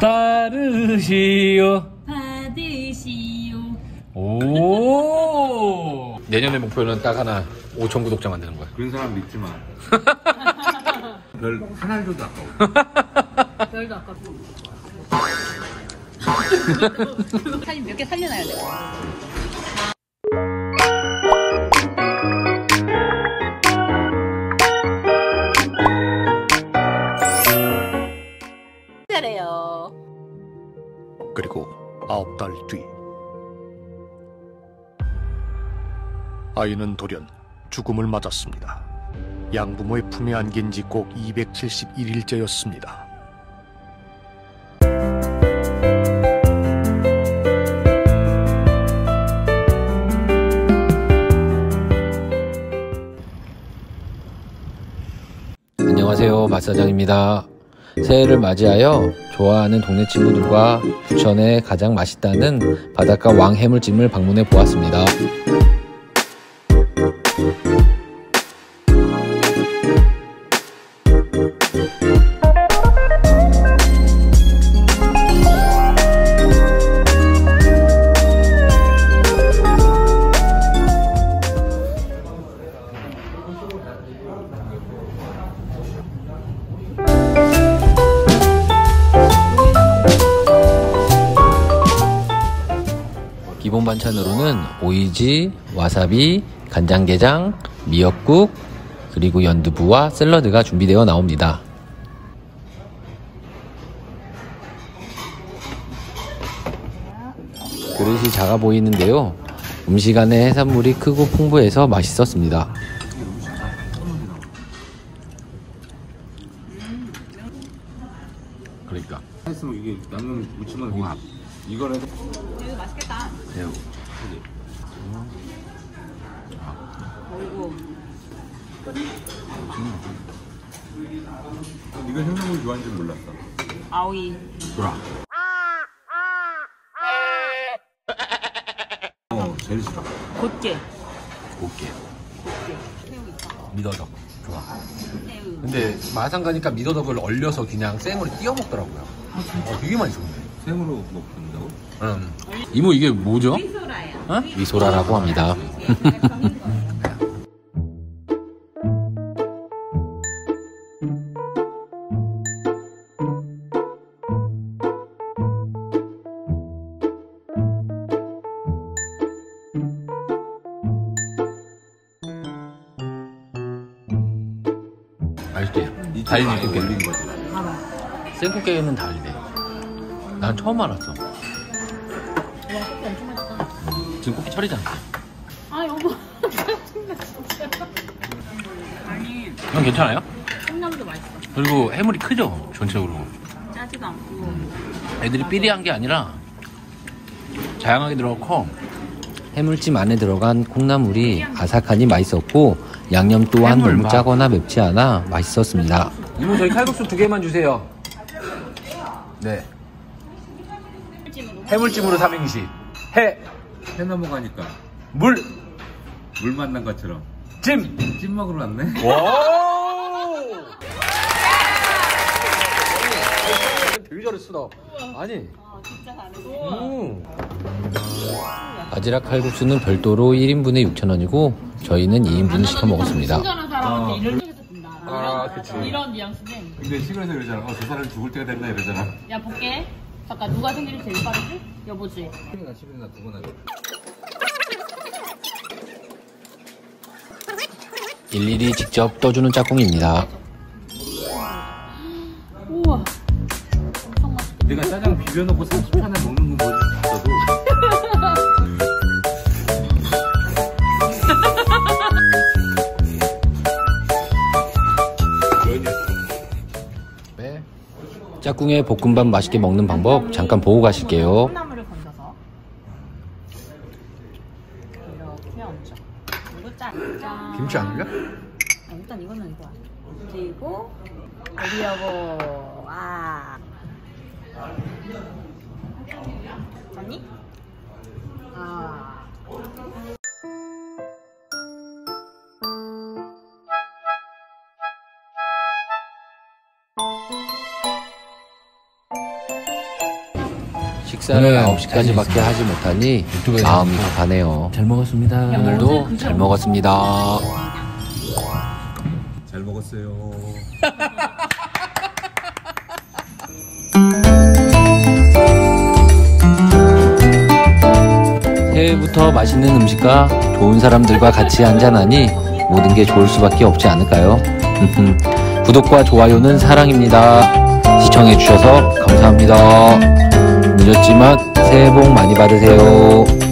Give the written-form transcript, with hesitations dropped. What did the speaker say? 따르시오 받으시오. 오. 내년의 목표는 딱 하나, 5천 구독자 만드는 거야. 그런 사람 믿지 마. 별 하나도 아까워. 별도 아깝고. 사진 몇 개 살려놔야 돼. 잘해요. 그리고 9달 뒤 아이는 돌연 죽음을 맞았습니다. 양부모의 품에 안긴 지 꼭 271일째였습니다. 안녕하세요, 맛사장입니다. 새해를 맞이하여 좋아하는 동네 친구들과 부천의 가장 맛있다는 바닷가 왕 해물찜을 방문해 보았습니다. 기본 반찬으로는 오이지, 와사비, 간장게장, 미역국, 그리고 연두부와 샐러드가 준비되어 나옵니다. 그릇이 작아 보이는데요, 음식 안에 해산물이 크고 풍부해서 맛있었습니다. 그러니까 이게 남는 무침은 이걸 해서 이거 맛있겠다. 새우. 네가 해산물 좋아하는 줄 몰랐어. 아오이. 돌아. 제일 싫어. 곱게. 새우 있어. 미더덕. 좋아. 새우. 근데 마산 가니까 미더덕을 얼려서 그냥 생으로 띄워 먹더라고요. 아, 진짜? 되게 맛있었는데. 생으로 먹는다고? 응. 이모 이게 뭐죠? 미소라야. 어? 미소라라고 합니다. 맛있지? 달리 두 개 올린 거지. 생국게는 달리네. 난 처음 알았어. 와, 진짜 엄청 맛있다. 지금 고기 철이잖아. 아, 여보. 짜증나, 진짜. 아니. 형 괜찮아요? 콩나물도 맛있어. 그리고 해물이 크죠? 전체적으로. 짜지도 않고. 애들이 삐리한 게 아니라 다양하게 들어가 커. 해물찜 안에 들어간 콩나물이 아삭하니 맛있었고, 양념 또한 너무 짜거나 맵지 않아 맛있었습니다. 이모, 저희 칼국수 2개만 주세요. 네. 해물찜으로 3행시. 해 넘어가니까 물 만난 것처럼 찜 먹으러 왔네. 와우. 되게 잘했어. 나 아니 진짜 잘했어. 바지락 칼국수는 별도로 1인분에 6,000원이고 저희는 2인분을 시켜 먹었습니다. 아, 그치. 이런 뉘앙스네. 근데 시골에서 이러잖아. 저 사람 죽을 때가 됐나 이러잖아. 야, 볼게. 잠깐, 누가 생일이 제일 빠르지? 여보지? 시빈이나, 두고 나가. 11이 직접 떠주는 짝꿍입니다. 우와, 엄청 맛있다. 내가 짜장 비벼놓고 30초 안에 먹는 건 뭐지? 짝꿍의 볶음밥 맛있게 먹는 방법 잠깐 보고 가실게요. 콩나물을 건져서 이렇게 얹어. 이거 짠. 김치 아닌가? 일단 이거는 이거야. 그리고 여기하고 와. 언니? 아. 식사를 9시까지밖에 하지 못하니 마음이 급하네요. 잘 먹었습니다. 오늘도 잘 먹었습니다. 잘 먹었어요. 새해부터 맛있는 음식과 좋은 사람들과 같이 한잔하니 모든 게 좋을 수밖에 없지 않을까요? 구독과 좋아요는 사랑입니다. 시청해주셔서 감사합니다. 늦었지만 새해 복 많이 받으세요.